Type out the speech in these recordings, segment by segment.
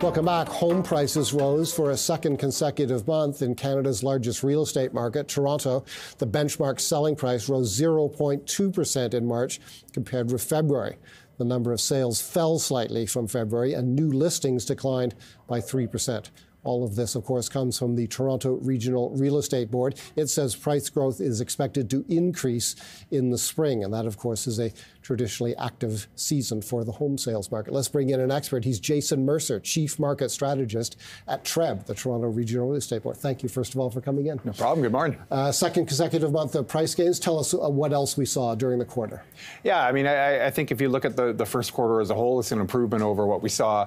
Welcome back. Home prices rose for a second consecutive month in Canada's largest real estate market, Toronto. The benchmark selling price rose 0.2% in March compared with February. The number of sales fell slightly from February and new listings declined by 3%. All of this, of course, comes from the Toronto Regional Real Estate Board. It says price growth is expected to increase in the spring, and that, of course, is a traditionally active season for the home sales market. Let's bring in an expert. He's Jason Mercer, Chief Market Strategist at TRREB, the Toronto Regional Real Estate Board. Thank you, first of all, for coming in. No problem. Good morning. Second consecutive month of price gains. Tell us what else we saw during the quarter. Yeah, I mean, I think if you look at the first quarter as a whole, it's an improvement over what we saw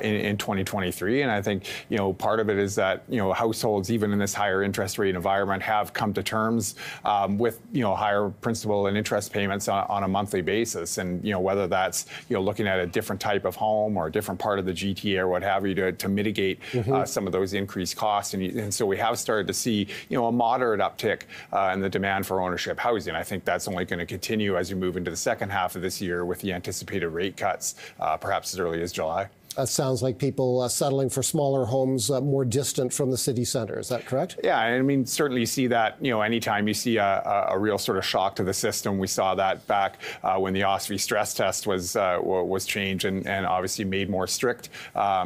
in 2023, and I think, you know, part of it is that, you know, households, even in this higher interest rate environment, have come to terms with, you know, higher principal and interest payments on a monthly basis. And, you know, whether that's, you know, looking at a different type of home or a different part of the GTA or what have you to mitigate some of those increased costs. And so we have started to see, you know, a moderate uptick in the demand for ownership housing. I think that's only going to continue as you move into the second half of this year with the anticipated rate cuts, perhaps as early as July. That sounds like people settling for smaller homes more distant from the city centre. Is that correct? Yeah, I mean, certainly you see that, you know, anytime you see a real sort of shock to the system. We saw that back when the OSFI stress test was changed and obviously made more strict.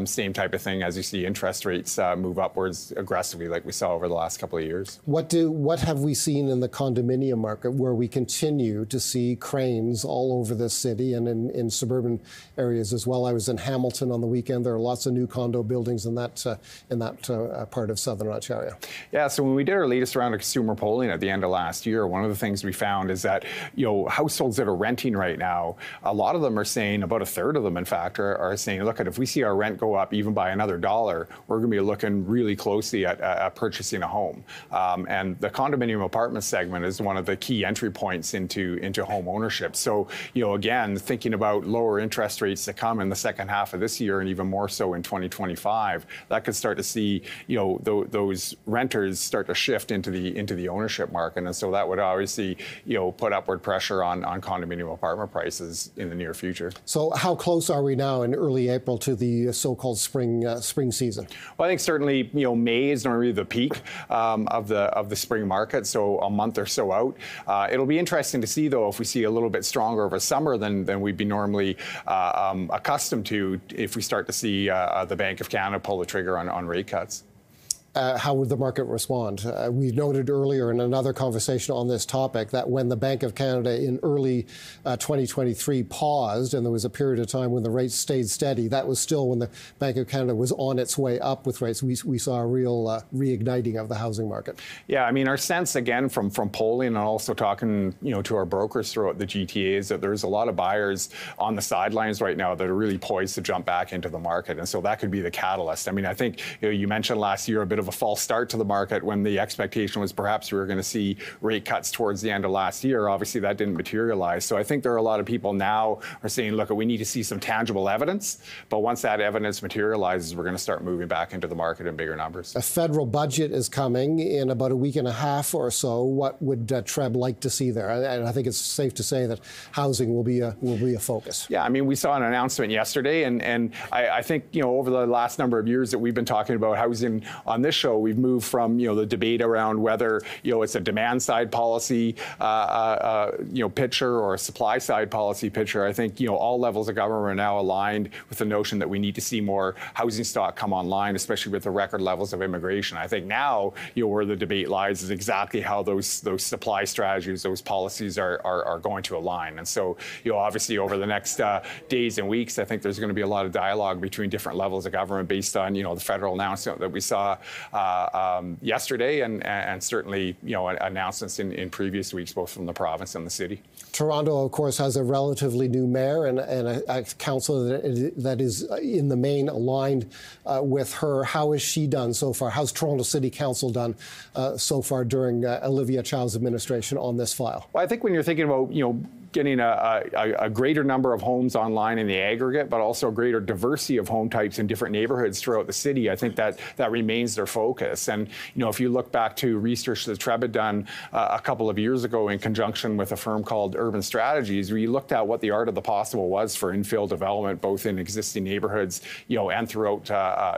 Same type of thing as you see interest rates move upwards aggressively like we saw over the last couple of years. What have we seen in the condominium market where we continue to see cranes all over the city and in suburban areas as well? I was in Hamilton on the weekend. There are lots of new condo buildings in that part of southern Ontario. Yeah, so when we did our latest round of consumer polling at the end of last year, one of the things we found is that, you know, households that are renting right now, a lot of them are saying, about a third of them, in fact, are saying, look, if we see our rent go up even by another $1, we're going to be looking really closely at purchasing a home. And the condominium apartment segment is one of the key entry points into home ownership. So, you know, again, thinking about lower interest rates to come in the second half of this year, and even more so in 2025, that could start to see, you know, those renters start to shift into the ownership market, and so that would obviously, you know, put upward pressure on condominium apartment prices in the near future. So how close are we now in early April to the so-called spring season? Well, I think certainly, you know, May is normally the peak of the spring market, so a month or so out. It'll be interesting to see though if we see a little bit stronger of a summer than we'd be normally accustomed to if we start to see the Bank of Canada pull the trigger on rate cuts. How would the market respond? We noted earlier in another conversation on this topic that when the Bank of Canada in early 2023 paused, and there was a period of time when the rates stayed steady, that was still when the Bank of Canada was on its way up with rates. We saw a real reigniting of the housing market. Yeah, I mean, our sense, again, from polling and also talking, you know, to our brokers throughout the GTA is that there's a lot of buyers on the sidelines right now that are really poised to jump back into the market. And so that could be the catalyst. I mean, I think, you know, you mentioned last year a bit of a false start to the market when the expectation was perhaps we were going to see rate cuts towards the end of last year. Obviously, that didn't materialize. So I think there are a lot of people now are saying, look, we need to see some tangible evidence. But once that evidence materializes, we're going to start moving back into the market in bigger numbers. A federal budget is coming in about a week and a half or so. What would TRREB like to see there? And I think it's safe to say that housing will be a focus. Yeah, I mean, we saw an announcement yesterday. And I think, you know, over the last number of years that we've been talking about housing on this show, we've moved from, you know, the debate around whether, you know, it's a demand side policy you know, picture or a supply side policy picture. I think, you know, all levels of government are now aligned with the notion that we need to see more housing stock come online, especially with the record levels of immigration. I think now, you know, where the debate lies is exactly how those supply strategies, those policies are going to align. And so, you know, obviously over the next days and weeks, I think there's going to be a lot of dialogue between different levels of government based on, you know, the federal announcement that we saw yesterday and certainly, you know, announcements in previous weeks, both from the province and the city. Toronto, of course, has a relatively new mayor and a council that is in the main aligned with her. How has she done so far? How's Toronto City Council done so far during Olivia Chow's administration on this file? Well, I think when you're thinking about, you know, getting a greater number of homes online in the aggregate, but also a greater diversity of home types in different neighborhoods throughout the city. I think that remains their focus. And you know, if you look back to research that TRREB had done a couple of years ago in conjunction with a firm called Urban Strategies, where you looked at what the art of the possible was for infill development, both in existing neighborhoods, you know, and throughout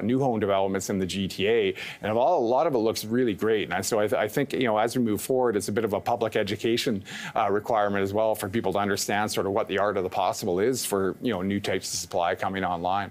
new home developments in the GTA. And a lot of it looks really great. And so I think, you know, as we move forward, it's a bit of a public education requirement as well for people to understand sort of what the art of the possible is for, you know, new types of supply coming online.